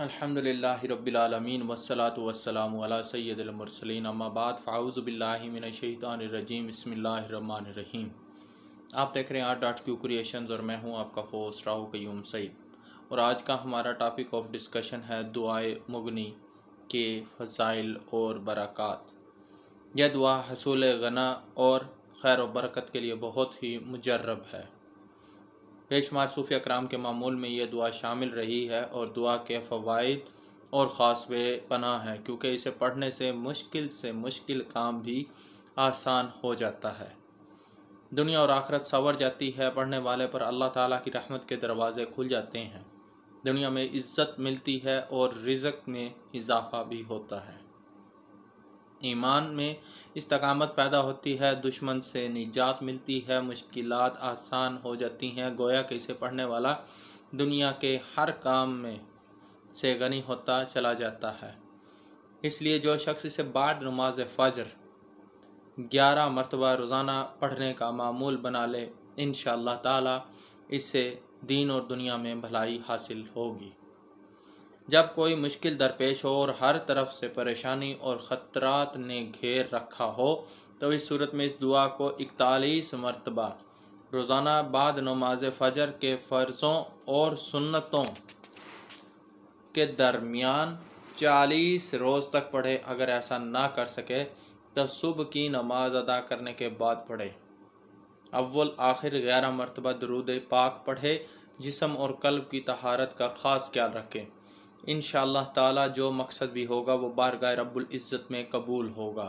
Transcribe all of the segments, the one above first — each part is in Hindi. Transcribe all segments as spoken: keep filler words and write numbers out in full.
अल्हम्दुलिल्लाहि रब्बिल आलमीन वस्सलातु वस्सलामु अला सय्यदिल मुरसलीन अम्मा बाद फ़ाऊज़ु बिल्लाहि मिनश शैतानिर रजीम बिस्मिल्लाहिर रहमानिर रहीम। आप देख रहे हैं आर.क्यू क्रिएशंस और मैं हूं आपका होस्ट राहु कयूम सईद। और आज का हमारा टॉपिक ऑफ डिस्कशन है दुआ ए मुघनी के फ़ज़ाइल और बरक़ात। यह दुआ हसूल गना और खैर व बरकत के लिए बहुत ही मुजर्रब है। बेशुमार सूफिया कराम के मामूल में यह दुआ शामिल रही है और दुआ के फ़वाइद और ख़ास बे पनाह है, क्योंकि इसे पढ़ने से मुश्किल से मुश्किल काम भी आसान हो जाता है। दुनिया और आखरत संवर जाती है। पढ़ने वाले पर अल्लाह ताला की रहमत के दरवाज़े खुल जाते हैं, दुनिया में इज़्ज़त मिलती है और रिज़्क़ में इजाफ़ा भी होता है। ईमान में इस्तकामत पैदा होती है, दुश्मन से निजात मिलती है, मुश्किलात आसान हो जाती हैं। गोया कि इसे पढ़ने वाला दुनिया के हर काम में से गनी होता चला जाता है। इसलिए जो शख्स इसे बाद नमाज फजर ग्यारह मरतबा रोज़ाना पढ़ने का मामूल बना ले, इंशाअल्लाह ताला इससे दीन और दुनिया में भलाई हासिल होगी। जब कोई मुश्किल दरपेश हो और हर तरफ से परेशानी और ख़तरात ने घेर रखा हो, तो इस सूरत में इस दुआ को इकतालीस मरतबा रोज़ाना बाद नमाज फजर के फ़र्ज़ों और सुन्नतों के दरमियान चालीस रोज़ तक पढ़े। अगर ऐसा ना कर सके तो सुबह की नमाज अदा करने के बाद पढ़े। अव्वल आखिर ग्यारह मरतबा दरूद पाक पढ़े। जिस्म और कल्ब की तहारत का ख़ास ख्याल रखें। इंशाअल्लाह ताला जो मकसद भी होगा वो बारगाह रब्बुल इज़्ज़त में कबूल होगा।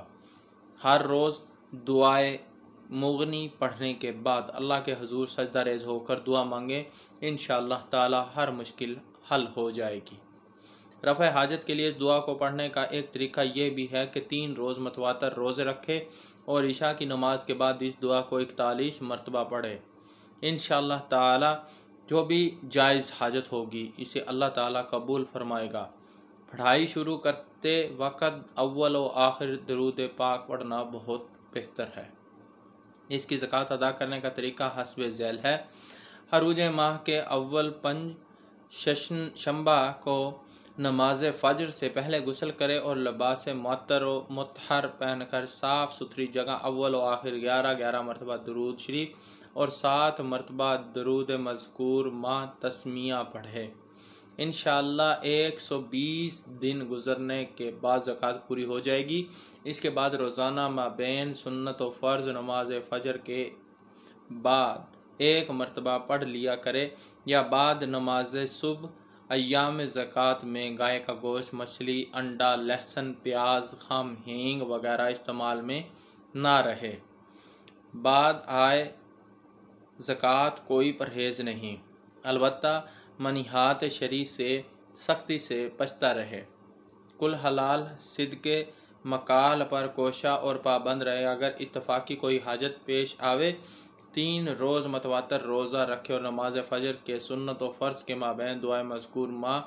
हर रोज़ दुआए मुगनी पढ़ने के बाद अल्लाह के हजूर सजदा रेज़ होकर दुआ मांगे, इंशाअल्लाह ताला हर मुश्किल हल हो जाएगी। रफ़ा हाजत के लिए इस दुआ को पढ़ने का एक तरीका ये भी है कि तीन रोज़ मतवातर रोज़े रखे और ईशा की नमाज के बाद इस दुआ को इकतालीस मरतबा पढ़े। इंशाअल्लाह ताला जो भी जायज़ हाजत होगी इसे अल्लाह ताला कबूल फरमाएगा। पढ़ाई शुरू करते वक़्त अव्वल व आखिर दरूद पाक पढ़ना बहुत बेहतर है। इसकी ज़कात अदा करने का तरीका हस्ब ज़ैल है। हर रोज़ माह के अव्वल पंज शंबा को नमाज फजर से पहले गुस्ल करे और लिबास मुअत्तर व मुतहर पहन कर साफ़ सुथरी जगह अव्वल व आखिर ग्यारह ग्यारह मरतबा दरूद शरीफ और सात मरतबा दरूद मज़कूर माह तस्मिया पढ़े। इंशाअल्लाह एक सौ बीस दिन गुजरने के बाद ज़कात पूरी हो जाएगी। इसके बाद रोज़ाना माबैन सुन्नत और फ़र्ज़ नमाज फजर के बाद एक मरतबा पढ़ लिया करे, या बाद नमाज सुबह अय्याम ज़कात में गाय का गोश्त, मछली, अंडा, लहसुन, प्याज, खम, हींग वगैरह इस्तेमाल में ना रहे। बाद आए ज़कात कोई परहेज़ नहीं, अलबत्ता मनिहात शरी से सख्ती से पछता रहे। कुल हलाल सिद्के मकाल पर कोशा और पाबंद रहे। अगर इत्तफाक़ी कोई हाजत पेश आवे तीन रोज़ मतवातर रोज़ा रखे और नमाज फजर के सुन्नत व फ़र्ज़ के माबैन दुआ मज़कूर माँ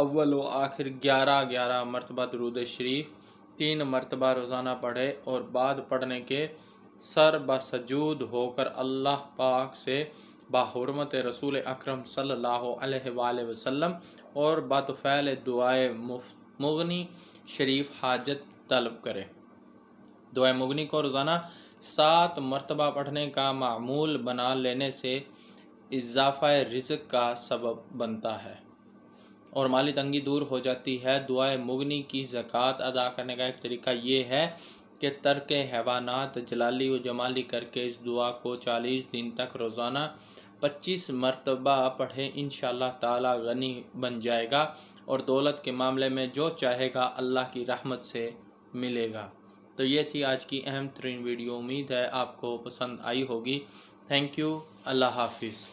अव्वल व आखिर ग्यारह ग्यारह मरतबा दरूद शरीफ तीन मरतबा रोज़ाना पढ़े और बाद पढ़ने के सर बसजूद होकर अल्लाह पाक से बाहुरमत रसूल अकरम सल्लल्लाहु अलैहि वसल्लम और बतफ़ैल दुआए मुगनी शरीफ हाजत तलब करें। दुआए मुगनी को रोज़ाना सात मरतबा पढ़ने का मामूल बना लेने से इजाफ़ा रिज़्क़ का सबब बनता है और माली तंगी दूर हो जाती है। दुआए मुगनी की ज़कात अदा करने का एक तरीका ये है के तर्क हैवानात जलाली व जमाली करके इस दुआ को चालीस दिन तक रोज़ाना पच्चीस मरतबा पढ़े। इंशाअल्लाह ताला गनी बन जाएगा और दौलत के मामले में जो चाहेगा अल्लाह की रहमत से मिलेगा। तो ये थी आज की अहम तरीन वीडियो। उम्मीद है आपको पसंद आई होगी। Thank you. अल्लाह हाफिज़।